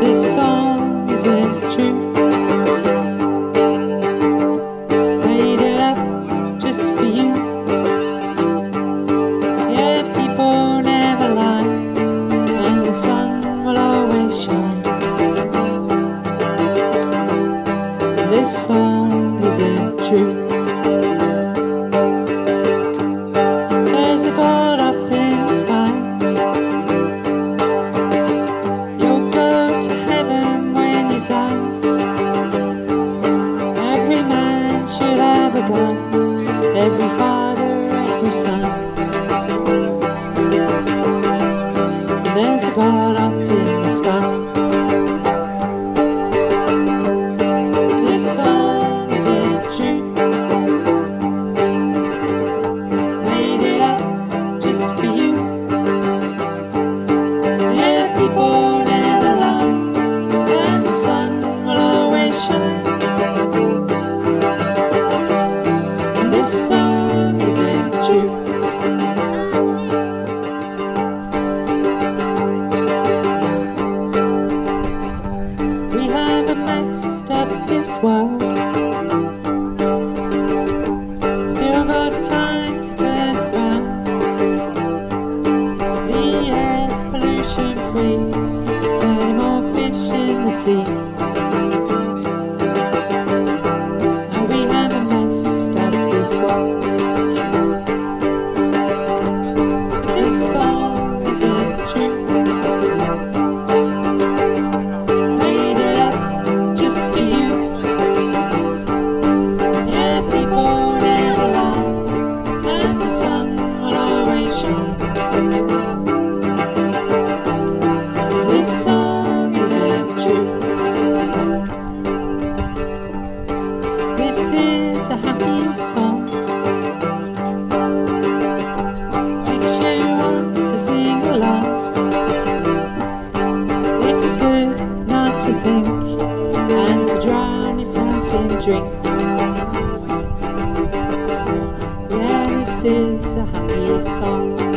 This song isn't true. Made it up just for you. Yeah, people never lie, and the sun will always shine. This song isn't true. There's a bird up in the sky. You'll go to heaven when you die. Every man should have a gun, every father, every son. There's a bird up in the sky. This song isn't true. We haven't messed up this world. Still got time to turn around. The air's pollution free. There's plenty more fish in the sea. This song isn't true. Made it up just for you. Yeah, people never lie, and the sun will always shine. This song isn't true. This is a happy song. Yeah, this is a happy song.